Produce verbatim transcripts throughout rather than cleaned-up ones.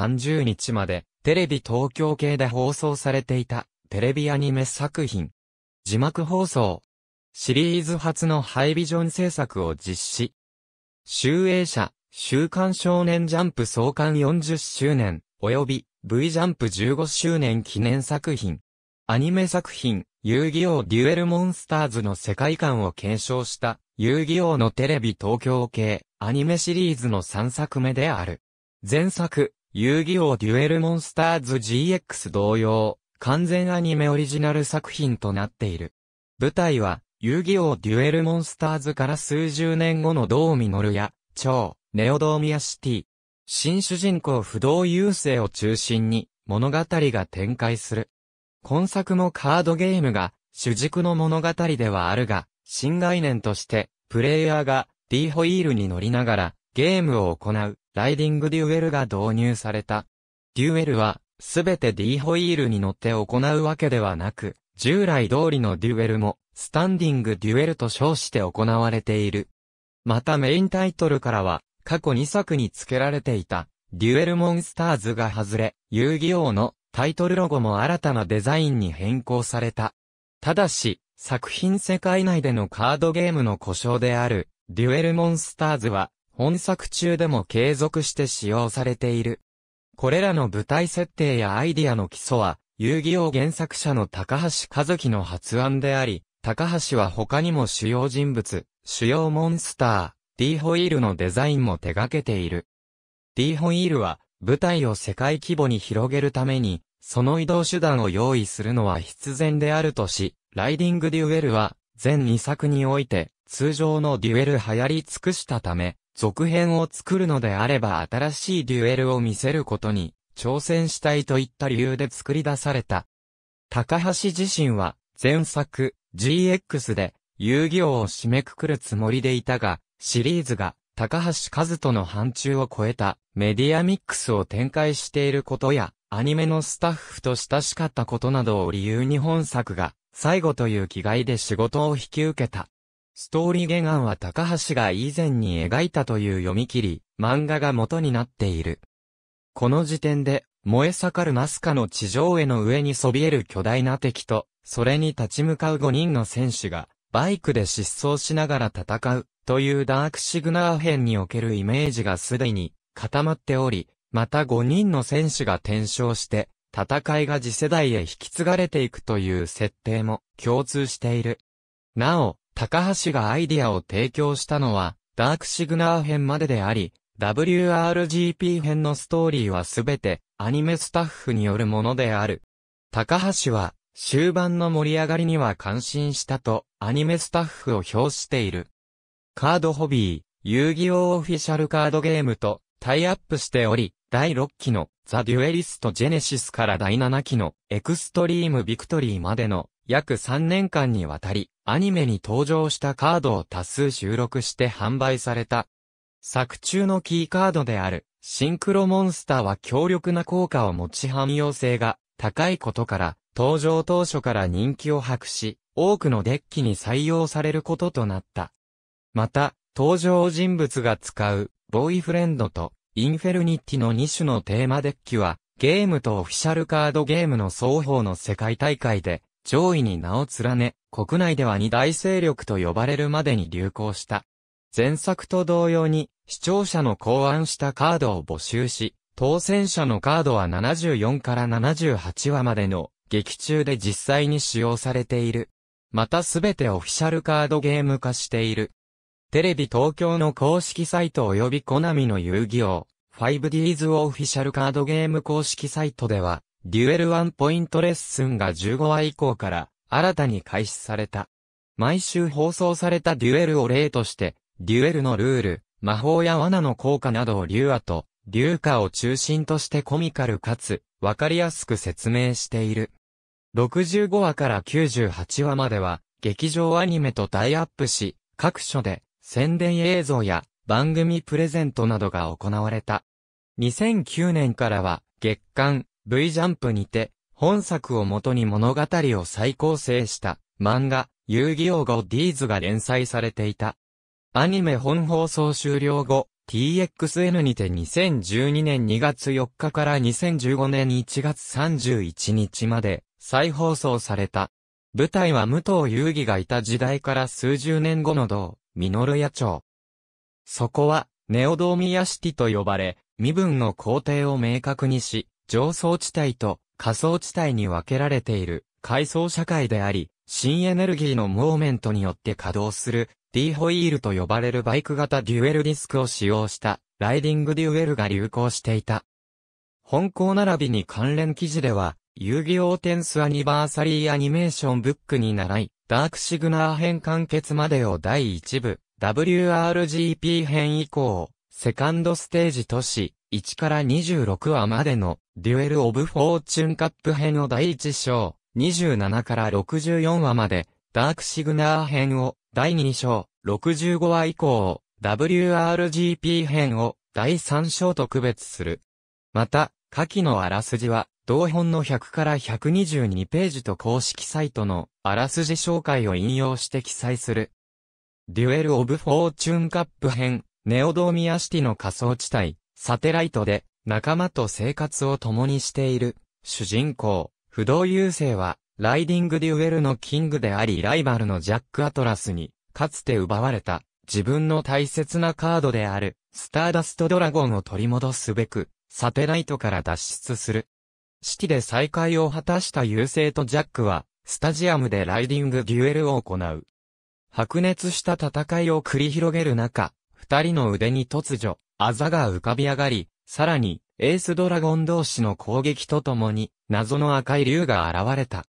さんじゅうにちまでテレビ東京系で放送されていたテレビアニメ作品。字幕放送。シリーズ初のハイビジョン制作を実施。集英社、週刊少年ジャンプ創刊よんじゅっしゅうねん、及び V ジャンプじゅうごしゅうねん記念作品。アニメ作品、遊戯王デュエルモンスターズの世界観を継承した、遊戯王のテレビ東京系、アニメシリーズのさんさくめである。前作、遊戯王デュエルモンスターズ ジーエックス 同様、完全アニメオリジナル作品となっている。舞台は、遊戯王デュエルモンスターズから数十年後のドーミノルや、超、ネオドーミアシティ。新主人公不動優星を中心に、物語が展開する。今作もカードゲームが主軸の物語ではあるが、新概念として、プレイヤーが D ホイールに乗りながらゲームを行う、ライディングデュエルが導入された。デュエルは、すべて D ホイールに乗って行うわけではなく、従来通りのデュエルも、スタンディングデュエルと称して行われている。またメインタイトルからは、過去にさくに付けられていた、デュエルモンスターズが外れ、遊戯王のタイトルロゴも新たなデザインに変更された。ただし、作品世界内でのカードゲームの呼称である、デュエルモンスターズは、本作中でも継続して使用されている。これらの舞台設定やアイディアの基礎は、遊戯王原作者の高橋和樹の発案であり、高橋は他にも主要人物、主要モンスター、Dホイールのデザインも手掛けている。Dホイールは、舞台を世界規模に広げるために、その移動手段を用意するのは必然であるとし、ライディングデュエルは、全にさくにおいて、通常のデュエル流行り尽くしたため、続編を作るのであれば新しいデュエルを見せることに、挑戦したいといった理由で作り出された。高橋自身は、前作、ジーエックス で、遊戯王を締めくくるつもりでいたが、シリーズが、高橋和人の範疇を超えた、メディアミックスを展開していることや、アニメのスタッフと親しかったことなどを理由に本作が、最後という気概で仕事を引き受けた。ストーリー原案は高橋が以前に描いたという読み切り、漫画が元になっている。この時点で、燃え盛るナスカの地上絵の上にそびえる巨大な敵と、それに立ち向かうごにんの戦士が、バイクで疾走しながら戦う、というダークシグナー編におけるイメージがすでに固まっており、またごにんの戦士が転生して、戦いが次世代へ引き継がれていくという設定も共通している。なお、高橋がアイディアを提供したのは、ダークシグナー編までであり、ダブリューアールジーピー 編のストーリーはすべてアニメスタッフによるものである。高橋は終盤の盛り上がりには感心したとアニメスタッフを評している。カードホビー、遊戯王オフィシャルカードゲームとタイアップしており、だいろっきのザ・デュエリスト・ジェネシスからだいななきのエクストリーム・ビクトリーまでの約さんねんかんにわたりアニメに登場したカードを多数収録して販売された。作中のキーカードであるシンクロモンスターは強力な効果を持ち汎用性が高いことから登場当初から人気を博し多くのデッキに採用されることとなった。また登場人物が使うボーイフレンドとインフェルニティのに種のテーマデッキはゲームとオフィシャルカードゲームの双方の世界大会で上位に名を連ね国内では二大勢力と呼ばれるまでに流行した。前作と同様に、視聴者の考案したカードを募集し、当選者のカードはななじゅうよんからななじゅうはちわまでの劇中で実際に使用されている。またすべてオフィシャルカードゲーム化している。テレビ東京の公式サイト及びコナミの遊戯王、ファイブディーズ オフィシャルカードゲーム公式サイトでは、デュエルワンポイントレッスンがじゅうごわ以降から新たに開始された。毎週放送されたデュエルを例として、デュエルのルール、魔法や罠の効果などを流話と、流歌を中心としてコミカルかつ、わかりやすく説明している。ろくじゅうごわからきゅうじゅうはちわまでは、劇場アニメとタイアップし、各所で、宣伝映像や、番組プレゼントなどが行われた。にせんきゅうねんからは、月刊、V ジャンプにて、本作をもとに物語を再構成した、漫画、遊戯王ゴッディーズが連載されていた。アニメ本放送終了後、ティーエックスエヌ にてにせんじゅうにねんにがつよっかからにせんじゅうごねんいちがつさんじゅういちにちまで再放送された。舞台は武藤遊戯がいた時代から数十年後の同、ミノルヤ町。そこは、ネオドーミヤシティと呼ばれ、身分の工程を明確にし、上層地帯と下層地帯に分けられている階層社会であり、新エネルギーのモーメントによって稼働する D ホイールと呼ばれるバイク型デュエルディスクを使用したライディングデュエルが流行していた。本項並びに関連記事では、遊戯王テンスアニバーサリーアニメーションブックに倣い、ダークシグナー編完結までをだいいちぶ、ダブリューアールジーピー 編以降、セカンドステージとし、いちからにじゅうろくわまでのデュエルオブフォーチュンカップ編をだいいち章、にじゅうななからろくじゅうよんわまで、ダークシグナー編をだいに章、ろくじゅうごわ以降、ダブリューアールジーピー 編をだいさん章と区別する。また、下記のあらすじは、同本のひゃくからひゃくにじゅうにページと公式サイトのあらすじ紹介を引用して記載する。デュエル・オブ・フォーチュンカップ編、ネオドーミヤシティの下層地帯、サテライトで仲間と生活を共にしている主人公、不動優星はライディングデュエルのキングでありライバルのジャック・アトラスにかつて奪われた自分の大切なカードであるスターダストドラゴンを取り戻すべくサテライトから脱出する。シティで再会を果たした優星とジャックはスタジアムでライディングデュエルを行う。白熱した戦いを繰り広げる中、二人の腕に突如、あざが浮かび上がり、さらに、エースドラゴン同士の攻撃とともに、謎の赤い竜が現れた。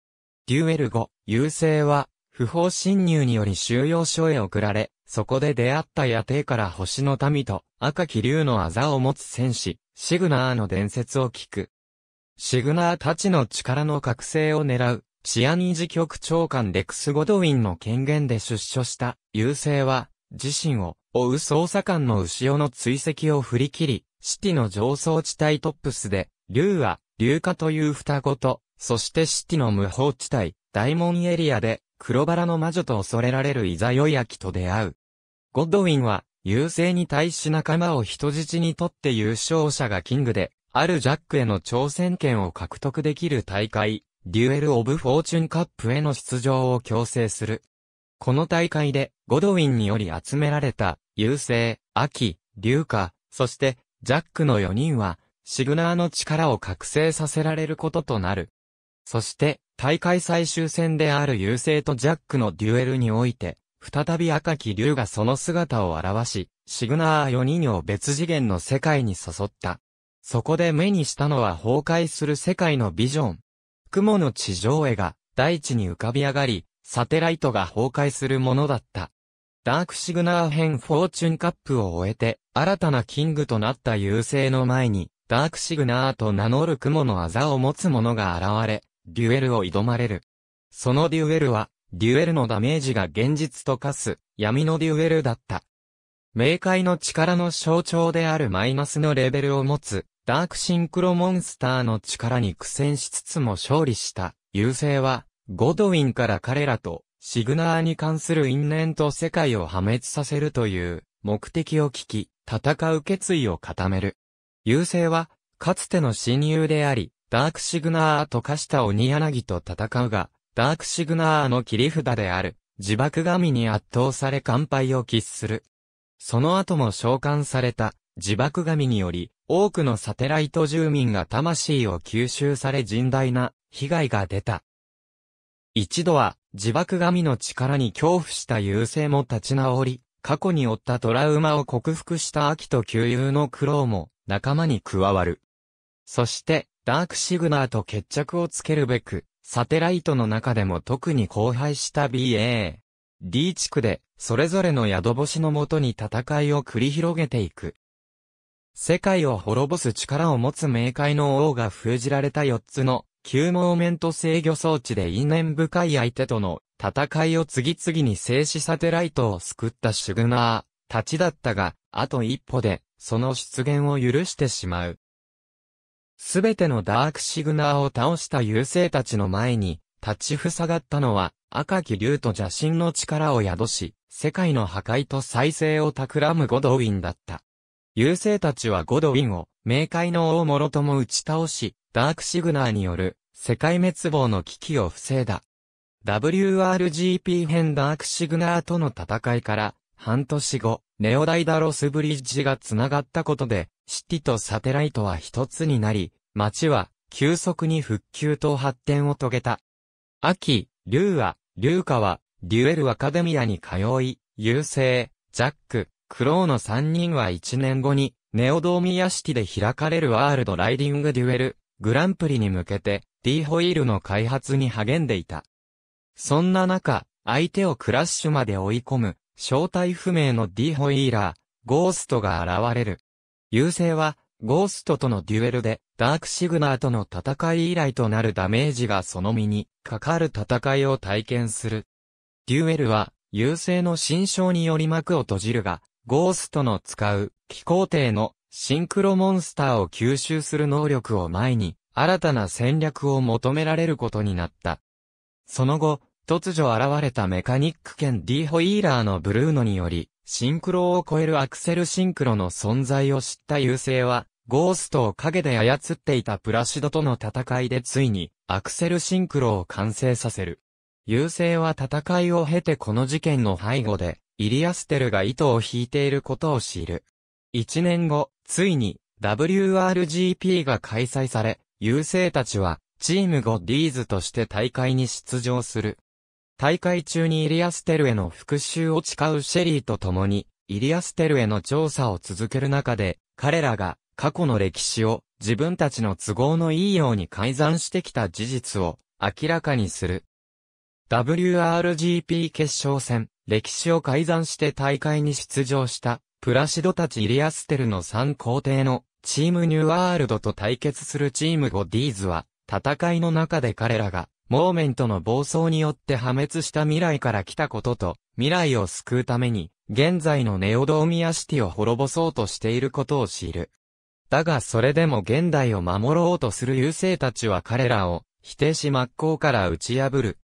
デュエル後、優星は、不法侵入により収容所へ送られ、そこで出会った野帝から星の民と、赤き竜のあざを持つ戦士、シグナーの伝説を聞く。シグナーたちの力の覚醒を狙う。シアニージ局長官レクス・ゴドウィンの権限で出所した、優星は、自身を追う捜査官の潮の追跡を振り切り、シティの上層地帯トップスで、竜は、竜化という双子と、そしてシティの無法地帯、大門エリアで、黒バラの魔女と恐れられるイザヨヤキと出会う。ゴドウィンは、優星に対し仲間を人質にとって優勝者がキングで、あるジャックへの挑戦権を獲得できる大会。デュエル・オブ・フォーチュンカップへの出場を強制する。この大会で、ゴドウィンにより集められた、優星、アキ、竜華、そして、ジャックのよにんは、シグナーの力を覚醒させられることとなる。そして、大会最終戦である優星とジャックのデュエルにおいて、再び赤き竜がその姿を現し、シグナーよにんを別次元の世界に誘った。そこで目にしたのは崩壊する世界のビジョン。雲の地上絵が大地に浮かび上がり、サテライトが崩壊するものだった。ダークシグナー編フォーチュンカップを終えて、新たなキングとなった優星の前に、ダークシグナーと名乗る雲のあざを持つ者が現れ、デュエルを挑まれる。そのデュエルは、デュエルのダメージが現実と化す、闇のデュエルだった。冥界の力の象徴であるマイナスのレベルを持つ、ダークシンクロモンスターの力に苦戦しつつも勝利した、優星は、ゴドウィンから彼らと、シグナーに関する因縁と世界を破滅させるという、目的を聞き、戦う決意を固める。優星は、かつての親友であり、ダークシグナーと化した鬼柳と戦うが、ダークシグナーの切り札である、自爆神に圧倒され完敗を喫する。その後も召喚された、自爆神により、多くのサテライト住民が魂を吸収され甚大な被害が出た。一度は自爆神の力に恐怖した優星も立ち直り、過去に負ったトラウマを克服したアキと旧友のクロウも仲間に加わる。そしてダークシグナーと決着をつけるべく、サテライトの中でも特に荒廃した ビーエーディー 地区でそれぞれの宿星のもとに戦いを繰り広げていく。世界を滅ぼす力を持つ冥界の王が封じられたよっつの旧モーメント制御装置で因縁深い相手との戦いを次々に制しサテライトを救ったシグナーたちだったが、あと一歩でその出現を許してしまう。すべてのダークシグナーを倒した優星たちの前に立ちふさがったのは赤き竜と邪神の力を宿し、世界の破壊と再生を企むゴドウィンだった。優勢たちはゴドウィンを、冥界の王もろとも打ち倒し、ダークシグナーによる、世界滅亡の危機を防いだ。ダブリューアールジーピー 編ダークシグナーとの戦いから、半年後、ネオダイダロスブリッジが繋がったことで、シティとサテライトは一つになり、街は、急速に復旧と発展を遂げた。アキ、リュウア、リュウカは、デュエルアカデミアに通い、優勢、ジャック、クロウのさんにんはいちねんごに、ネオドーミアシティで開かれるワールドライディングデュエル、グランプリに向けて、Dホイールの開発に励んでいた。そんな中、相手をクラッシュまで追い込む、正体不明の Dホイーラー、ゴーストが現れる。優勢は、ゴーストとのデュエルで、ダークシグナーとの戦い以来となるダメージがその身に、かかる戦いを体験する。デュエルは、優勢の心象により幕を閉じるが、ゴーストの使う、気候艇の、シンクロモンスターを吸収する能力を前に、新たな戦略を求められることになった。その後、突如現れたメカニック兼 D ホイーラーのブルーノにより、シンクロを超えるアクセルシンクロの存在を知った優勢は、ゴーストを陰で操っていたプラシドとの戦いでついに、アクセルシンクロを完成させる。優勢は戦いを経てこの事件の背後で、イリアステルが糸を引いていることを知る。一年後、ついに、ダブリューアールジーピー が開催され、優勢たちは、チーム ファイブディーズ として大会に出場する。大会中にイリアステルへの復讐を誓うシェリーと共に、イリアステルへの調査を続ける中で、彼らが過去の歴史を自分たちの都合のいいように改ざんしてきた事実を明らかにする。ダブリューアールジーピー 決勝戦、歴史を改ざんして大会に出場した、プラシドたちイリアステルのさん皇帝のチームニューワールドと対決するチーム ファイブディーズ は、戦いの中で彼らが、モーメントの暴走によって破滅した未来から来たことと、未来を救うために、現在のネオドーミアシティを滅ぼそうとしていることを知る。だがそれでも現代を守ろうとする優勢たちは彼らを、否定し真っ向から打ち破る。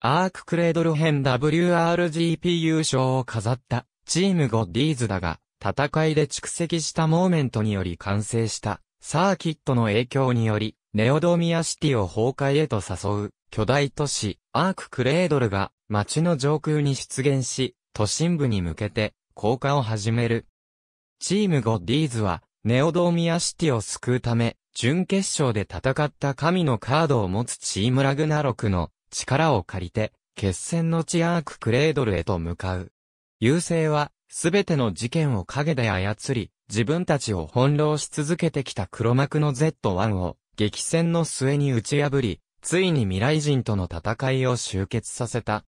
アーククレードル編 ダブリューアールジーピー 優勝を飾った、チーム ファイブディーズ だが、戦いで蓄積したモーメントにより完成した、サーキットの影響により、ネオドーミアシティを崩壊へと誘う、巨大都市、アーククレードルが、街の上空に出現し、都心部に向けて、降下を始める。チーム ファイブディーズ は、ネオドーミアシティを救うため、準決勝で戦った神のカードを持つチームラグナロクの力を借りて、決戦の地アーククレードルへと向かう。優勢は、すべての事件を陰で操り、自分たちを翻弄し続けてきた黒幕の ゼットワン を、激戦の末に打ち破り、ついに未来人との戦いを終結させた。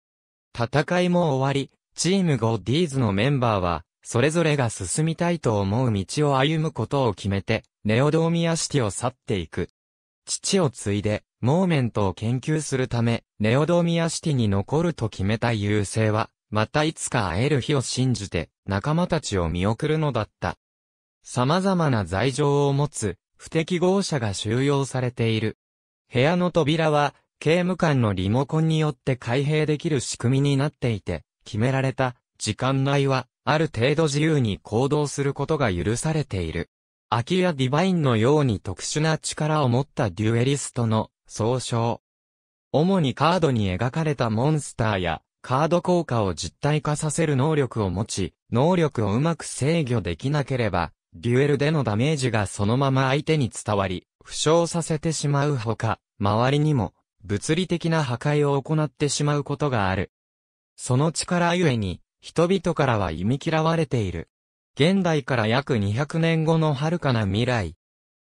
戦いも終わり、チーム ファイブディーズ のメンバーは、それぞれが進みたいと思う道を歩むことを決めて、ネオドーミアシティを去っていく。父を継いで、モーメントを研究するため、ネオドーミアシティに残ると決めた優勢は、またいつか会える日を信じて、仲間たちを見送るのだった。様々な罪状を持つ、不適合者が収容されている。部屋の扉は、刑務官のリモコンによって開閉できる仕組みになっていて、決められた時間内は、ある程度自由に行動することが許されている。アキやディバインのように特殊な力を持ったデュエリストの総称。主にカードに描かれたモンスターや、カード効果を実体化させる能力を持ち、能力をうまく制御できなければ、デュエルでのダメージがそのまま相手に伝わり、負傷させてしまうほか、周りにも、物理的な破壊を行ってしまうことがある。その力ゆえに、人々からは忌み嫌われている。現代から約にひゃくねんごの遥かな未来。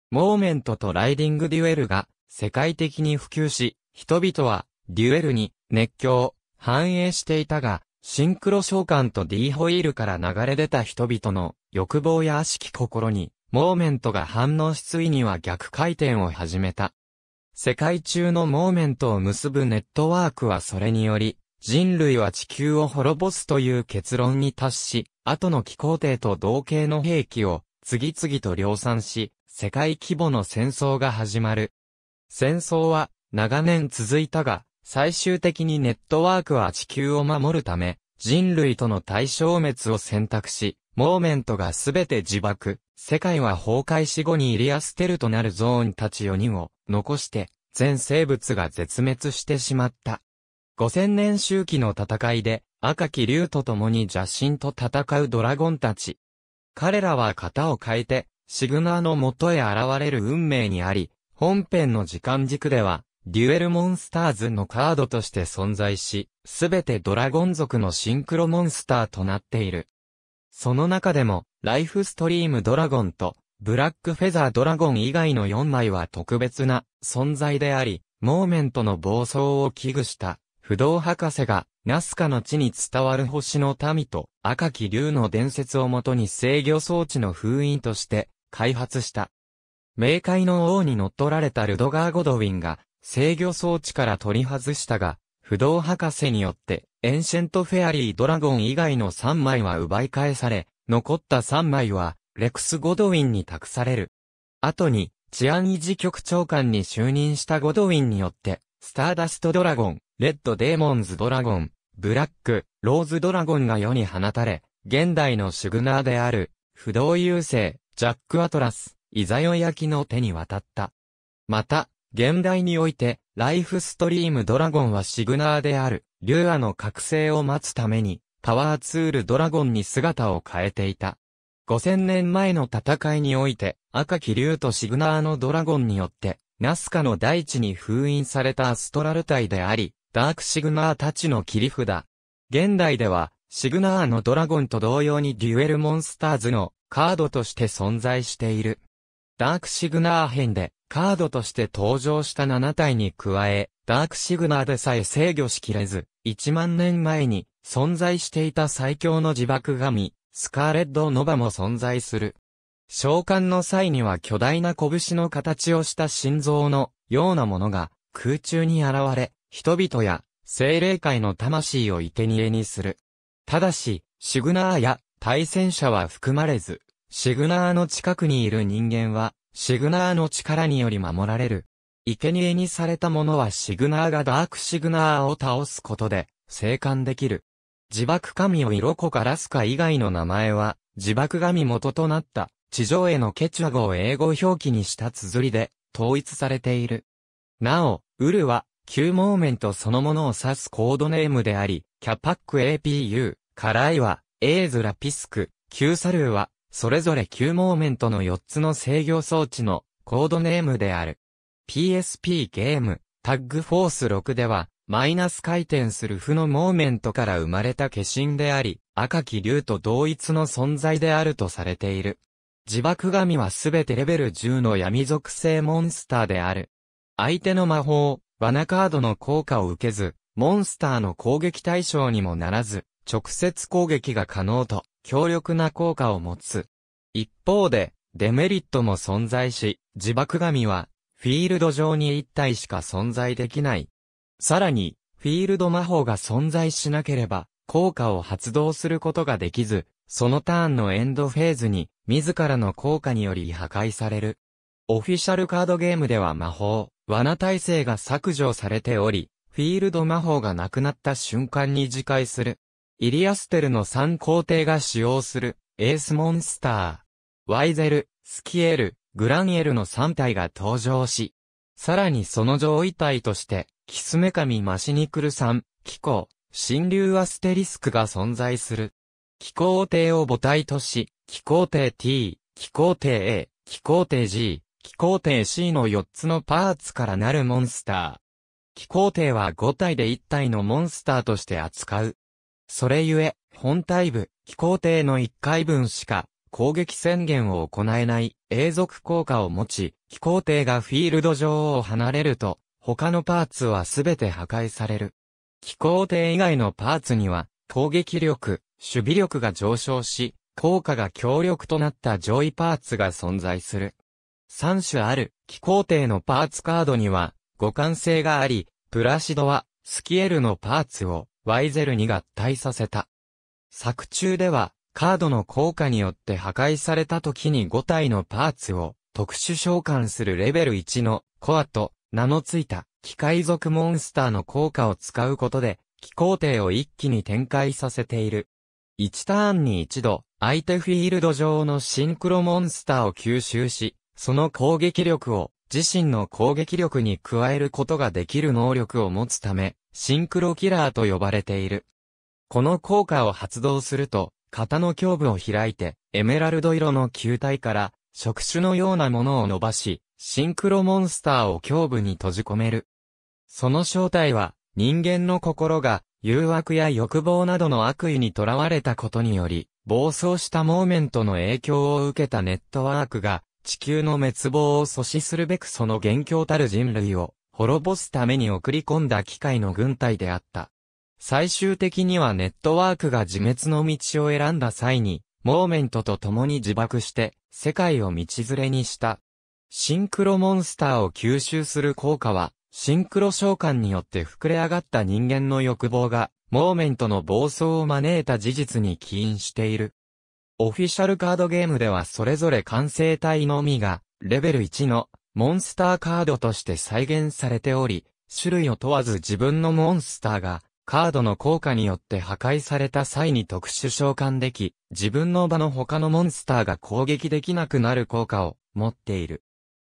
モーメントとライディングデュエルが、世界的に普及し、人々は、デュエルに、熱狂、反映していたが、シンクロ召喚と D ホイールから流れ出た人々の欲望や悪しき心に、モーメントが反応しついには逆回転を始めた。世界中のモーメントを結ぶネットワークはそれにより、人類は地球を滅ぼすという結論に達し、後の気候艇と同型の兵器を次々と量産し、世界規模の戦争が始まる。戦争は長年続いたが、最終的にネットワークは地球を守るため、人類との対消滅を選択し、モーメントがすべて自爆、世界は崩壊し後にイリアステルとなるゾーンたちよにんを残して、全生物が絶滅してしまった。ごせんねん周期の戦いで、赤き竜と共に邪神と戦うドラゴンたち。彼らは型を変えて、シグナーの元へ現れる運命にあり、本編の時間軸では、デュエルモンスターズのカードとして存在し、すべてドラゴン族のシンクロモンスターとなっている。その中でも、ライフストリームドラゴンと、ブラックフェザードラゴン以外のよんまいは特別な存在であり、モーメントの暴走を危惧した、不動博士が、ナスカの地に伝わる星の民と、赤き竜の伝説をもとに制御装置の封印として、開発した。冥界の王に乗っ取られたルドガー・ゴドウィンが、制御装置から取り外したが、不動博士によって、エンシェント・フェアリー・ドラゴン以外のさんまいは奪い返され、残ったさんまいは、レクス・ゴドウィンに託される。後に、治安維持局長官に就任したゴドウィンによって、スターダスト・ドラゴン、レッド・デーモンズ・ドラゴン、ブラック、ローズ・ドラゴンが世に放たれ、現代のシグナーである、不動優勢、ジャック・アトラス、イザヨ焼きの手に渡った。また、現代において、ライフストリームドラゴンはシグナーである、竜亜の覚醒を待つために、パワーツールドラゴンに姿を変えていた。ごせんねんまえの戦いにおいて、赤き竜とシグナーのドラゴンによって、ナスカの大地に封印されたアストラル体であり、ダークシグナーたちの切り札。現代では、シグナーのドラゴンと同様にデュエルモンスターズのカードとして存在している。ダークシグナー編で、カードとして登場したななたいに加え、ダークシグナーでさえ制御しきれず、いちまんねんまえに存在していた最強の自爆神、スカーレット・ノヴァも存在する。召喚の際には巨大な拳の形をした心臓のようなものが空中に現れ、人々や精霊界の魂を生贄にする。ただし、シグナーや対戦者は含まれず、シグナーの近くにいる人間は、シグナーの力により守られる。生贄にされた者はシグナーがダークシグナーを倒すことで、生還できる。自爆神を色濃からすか以外の名前は、自爆神元となった、地上絵のケチュア語を英語表記にした綴りで、統一されている。なお、ウルは、旧モーメントそのものを指すコードネームであり、キャパック エーピーユー、カライは、エーズラピスク、旧サルーは、それぞれ旧モーメントのよっつの制御装置のコードネームである。ピーエスピー ゲーム、タッグフォースろくでは、マイナス回転する負のモーメントから生まれた化身であり、赤き竜と同一の存在であるとされている。自爆神はすべてレベルじゅうの闇属性モンスターである。相手の魔法、罠カードの効果を受けず、モンスターの攻撃対象にもならず、直接攻撃が可能と。強力な効果を持つ。一方で、デメリットも存在し、自爆神は、フィールド上にいったいしか存在できない。さらに、フィールド魔法が存在しなければ、効果を発動することができず、そのターンのエンドフェーズに、自らの効果により破壊される。オフィシャルカードゲームでは魔法、罠耐性が削除されており、フィールド魔法がなくなった瞬間に自壊する。イリアステルのさんこうていが使用するエースモンスター、ワイゼル、スキエル、グラニエルのさんたいが登場し、さらにその上位体として、キスメ神マシニクルさん、キコウ、神竜アステリスクが存在する。キコウ帝を母体とし、キコウ帝 T、キコウ帝 A、キコウ帝 G、キコウ帝 C のよっつのパーツからなるモンスター。キコウ帝はごたいでいったいのモンスターとして扱う。それゆえ、本体部、機構艇のいっかいぶんしか、攻撃宣言を行えない、永続効果を持ち、機構艇がフィールド上を離れると、他のパーツはすべて破壊される。機構艇以外のパーツには、攻撃力、守備力が上昇し、効果が強力となった上位パーツが存在する。さんしゅある、機構艇のパーツカードには、互換性があり、プラシドは、スキエルのパーツを、ワイゼルに合体させた。作中では、カードの効果によって破壊された時にごたいのパーツを特殊召喚するレベルいちのコアと名のついた機械属モンスターの効果を使うことで、機構艇を一気に展開させている。いちターンにいちど、相手フィールド上のシンクロモンスターを吸収し、その攻撃力を自身の攻撃力に加えることができる能力を持つため、シンクロキラーと呼ばれている。この効果を発動すると、型の胸部を開いて、エメラルド色の球体から、触手のようなものを伸ばし、シンクロモンスターを胸部に閉じ込める。その正体は、人間の心が、誘惑や欲望などの悪意にとらわれたことにより、暴走したモーメントの影響を受けたネットワークが、地球の滅亡を阻止するべくその元凶たる人類を、滅ぼすために送り込んだ機械の軍隊であった。最終的にはネットワークが自滅の道を選んだ際に、モーメントと共に自爆して、世界を道連れにした。シンクロモンスターを吸収する効果は、シンクロ召喚によって膨れ上がった人間の欲望が、モーメントの暴走を招いた事実に起因している。オフィシャルカードゲームではそれぞれ完成体のみが、レベルいちのモンスターカードとして再現されており、種類を問わず自分のモンスターが、カードの効果によって破壊された際に特殊召喚でき、自分の場の他のモンスターが攻撃できなくなる効果を持っている。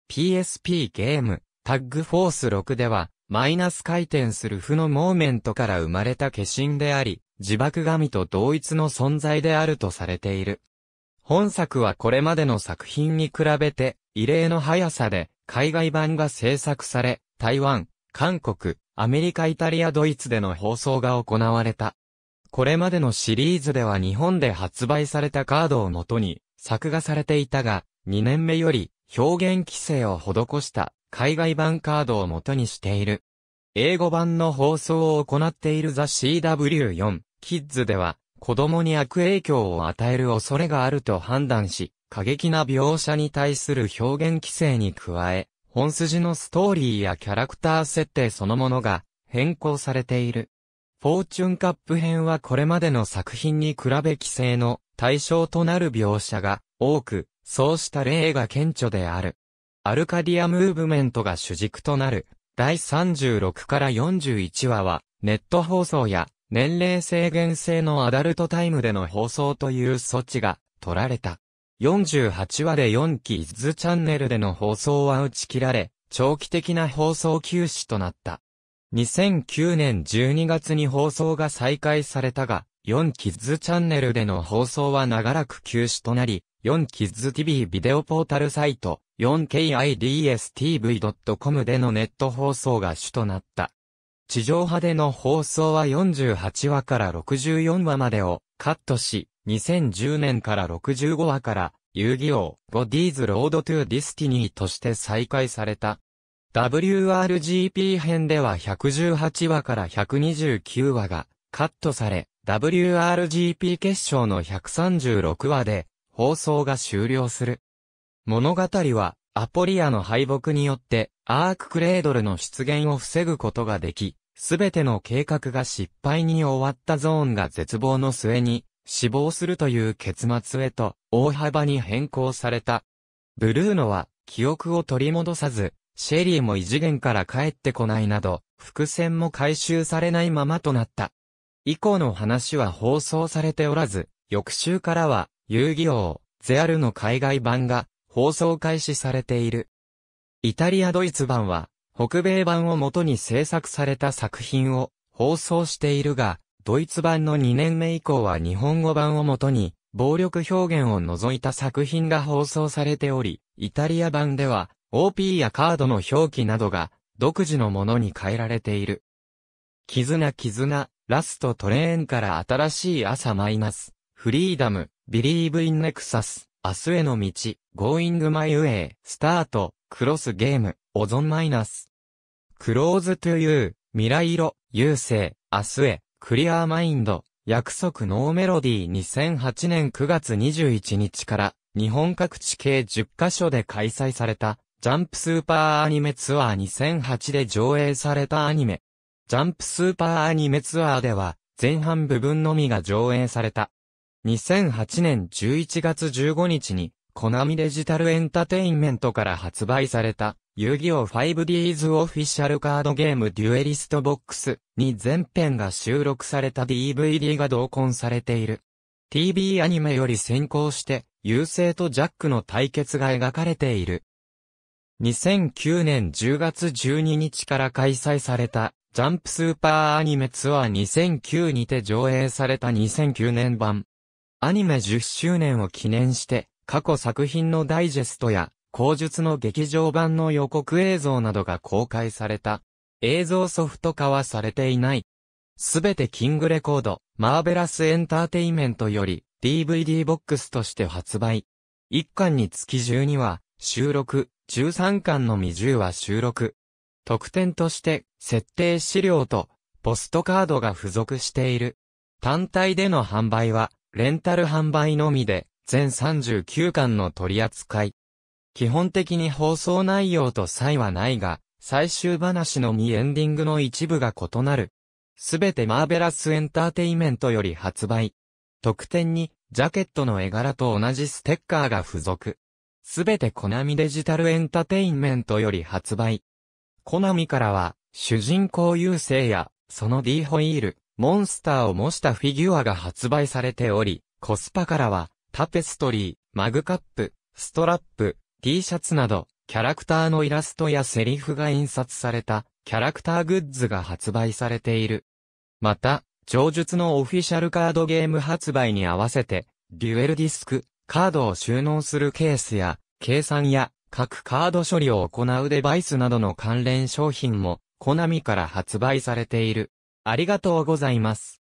ピーエスピー ゲーム、タッグフォースろくでは、マイナス回転する負のモーメントから生まれた化身であり、自爆神と同一の存在であるとされている。本作はこれまでの作品に比べて、異例の速さで、海外版が制作され、台湾、韓国、アメリカ、イタリア、ドイツでの放送が行われた。これまでのシリーズでは日本で発売されたカードをもとに作画されていたが、にねんめより表現規制を施した海外版カードをもとにしている。英語版の放送を行っているザ・ シーダブリューフォー キッズでは、子供に悪影響を与える恐れがあると判断し、過激な描写に対する表現規制に加え、本筋のストーリーやキャラクター設定そのものが変更されている。フォーチュンカップ編はこれまでの作品に比べ規制の対象となる描写が多く、そうした例が顕著である。アルカディアムーブメントが主軸となるだいさんじゅうろくからよんじゅういちわはネット放送や年齢制限制のアダルトタイムでの放送という措置が取られた。よんじゅうはちわでよんキッズチャンネルでの放送は打ち切られ、長期的な放送休止となった。にせんきゅうねんじゅうにがつに放送が再開されたが、よんキッズチャンネルでの放送は長らく休止となり、よんキッズ ティーブイ ビデオポータルサイト、よんキッズティーブイドットコム でのネット放送が主となった。地上波での放送はよんじゅうはちわからろくじゅうよんわまでをカットし、にせんじゅうねんからろくじゅうごわから、遊戯王 ゴッド'S Road to Destiny として再開された。ダブリューアールジーピー 編ではひゃくじゅうはちわからひゃくにじゅうきゅうわがカットされ、ダブリューアールジーピー 決勝のひゃくさんじゅうろくわで放送が終了する。物語は、アポリアの敗北によって、アーククレードルの出現を防ぐことができ、すべての計画が失敗に終わったゾーンが絶望の末に、死亡するという結末へと大幅に変更された。ブルーノは記憶を取り戻さず、シェリーも異次元から帰ってこないなど、伏線も回収されないままとなった。以降の話は放送されておらず、翌週からは遊戯王ゼアルの海外版が放送開始されている。イタリア・ドイツ版は北米版を元に制作された作品を放送しているが、ドイツ版のにねんめ以降は日本語版をもとに、暴力表現を除いた作品が放送されており、イタリア版では、オーピー やカードの表記などが、独自のものに変えられている。絆絆、ラストトレーンから新しい朝マイナス、フリーダム、ビリーブインネクサス、明日への道、ゴーイングマイウェイ、スタート、クロスゲーム、オゾンマイナス。クローズトゥユー、未来色、優勢、明日へ。クリアーマインド、約束ノーメロディーにせんはちねんくがつにじゅういちにちから日本各地計じゅっかしょで開催されたジャンプスーパーアニメツアーにせんはちで上映されたアニメ。ジャンプスーパーアニメツアーでは前半部分のみが上映された。にせんはちねんじゅういちがつじゅうごにちにコナミデジタルエンタテインメントから発売された遊戯王 ファイブディーズ オフィシャルカードゲームデュエリストボックスに全編が収録された ディーブイディー が同梱されている。ティービー アニメより先行して、優勢とジャックの対決が描かれている。にせんきゅうねんじゅうがつじゅうににちから開催された、ジャンプスーパーアニメツアーにせんきゅうにて上映されたにせんきゅうねん版。アニメじゅっしゅうねんを記念して、過去作品のダイジェストや、後述の劇場版の予告映像などが公開された。映像ソフト化はされていない。すべてキングレコード、マーベラスエンターテイメントより ディーブイディー ボックスとして発売。いっかんにつきじゅうにわ、収録、じゅうさんかんのみじゅうわ収録。特典として、設定資料と、ポストカードが付属している。単体での販売は、レンタル販売のみで、全さんじゅうきゅうかんの取り扱い。基本的に放送内容と差異はないが、最終話のみエンディングの一部が異なる。すべてマーベラスエンターテイメントより発売。特典に、ジャケットの絵柄と同じステッカーが付属。すべてコナミデジタルエンタテインメントより発売。コナミからは、主人公ユウセイや、その D ホイール、モンスターを模したフィギュアが発売されており、コスパからは、タペストリー、マグカップ、ストラップ、T シャツなど、キャラクターのイラストやセリフが印刷された、キャラクターグッズが発売されている。また、上述のオフィシャルカードゲーム発売に合わせて、デュエルディスク、カードを収納するケースや、計算や、各カード処理を行うデバイスなどの関連商品も、コナミから発売されている。ありがとうございます。